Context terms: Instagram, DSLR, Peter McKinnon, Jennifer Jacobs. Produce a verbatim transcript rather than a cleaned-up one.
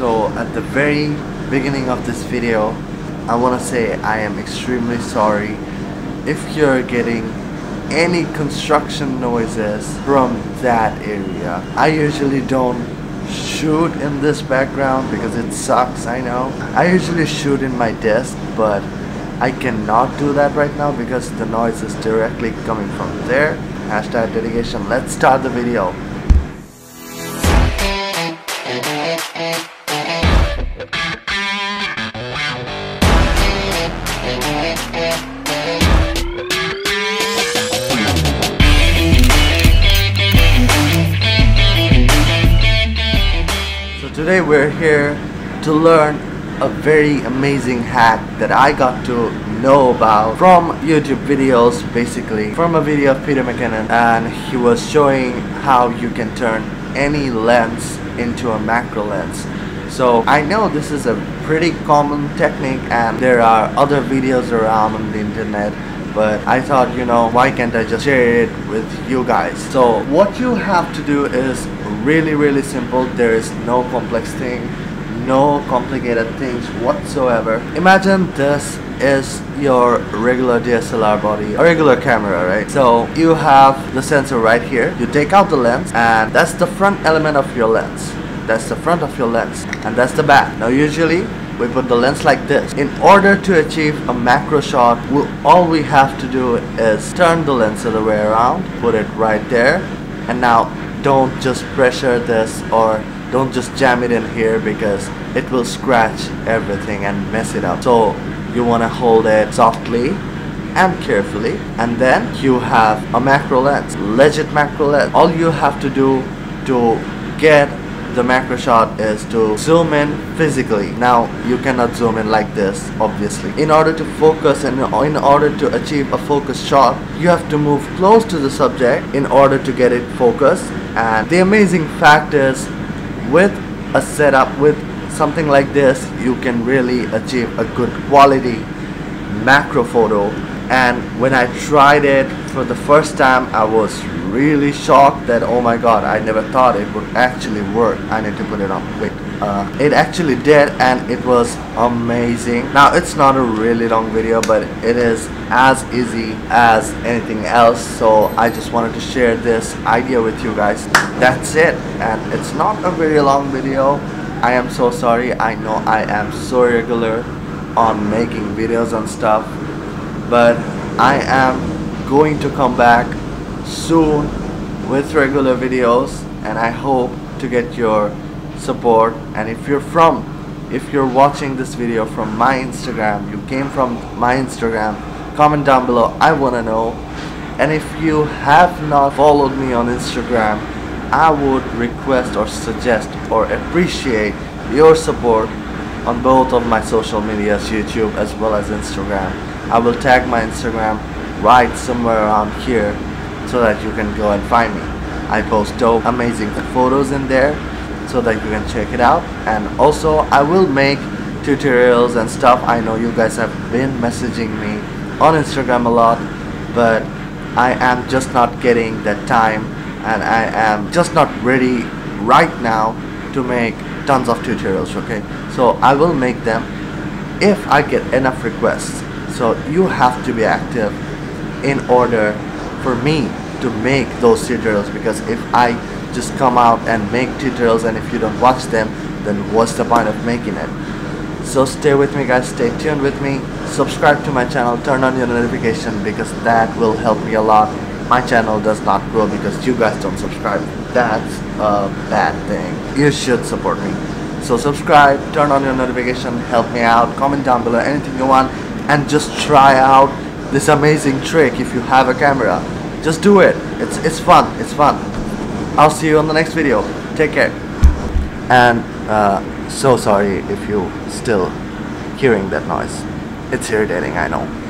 So at the very beginning of this video, I want to say I am extremely sorry if you're getting any construction noises from that area. I usually don't shoot in this background because it sucks, I know. I usually shoot in my desk, but I cannot do that right now because the noise is directly coming from there. Hashtag dedication. Let's start the video. Today we're here to learn a very amazing hack that I got to know about from YouTube videos, basically from a video of Peter McKinnon, and he was showing how you can turn any lens into a macro lens. So I know this is a pretty common technique and there are other videos around on the internet, but I thought, you know, why can't I just share it with you guys? So what you have to do is really really simple. There is no complex thing, no complicated things whatsoever. Imagine this is your regular D S L R body, a regular camera, right? So you have the sensor right here. You take out the lens, and that's the front element of your lens. That's the front of your lens, and that's the back. Now usually we put the lens like this. In order to achieve a macro shot, we'll, all we have to do is turn the lens the other way around, put it right there, and now don't just pressure this or don't just jam it in here because it will scratch everything and mess it up. So you want to hold it softly and carefully, and then you have a macro lens, legit macro lens. All you have to do to get the macro shot is to zoom in physically. Now you cannot zoom in like this, obviously. In order to focus and in order to achieve a focused shot, you have to move close to the subject in order to get it focused. And the amazing fact is, with a setup with something like this, you can really achieve a good quality macro photo. And when I tried it for the first time, I was really shocked that, oh my god, I never thought it would actually work. I need to put it on quick. Uh, it actually did, and it was amazing. Now it's not a really long video, but it is as easy as anything else. So I just wanted to share this idea with you guys. That's it, and it's not a very long video. I am so sorry. I know I am so irregular on making videos and stuff, but I am going to come back soon with regular videos, and I hope to get your support. And if you're from if you're watching this video from my Instagram, you came from my Instagram, comment down below, I want to know. And if you have not followed me on Instagram, I would request or suggest or appreciate your support on both of my social medias, YouTube as well as Instagram. I will tag my Instagram right somewhere around here so that you can go and find me. I post dope, amazing photos in there so that you can check it out. And also I will make tutorials and stuff. I know you guys have been messaging me on Instagram a lot, but I am just not getting that time, and I am just not ready right now to make tons of tutorials, okay? So I will make them if I get enough requests. So you have to be active in order for me to make those tutorials, because if I just come out and make tutorials and if you don't watch them, then what's the point of making it? So stay with me guys, stay tuned with me, subscribe to my channel, turn on your notification, because that will help me a lot. My channel does not grow because you guys don't subscribe. That's a bad thing. You should support me. So subscribe, turn on your notification, help me out, comment down below anything you want, and just try out this amazing trick if you have a camera. Just do it. It's, it's fun. It's fun. I'll see you on the next video. Take care. And uh, so sorry if you're still hearing that noise. It's irritating, I know.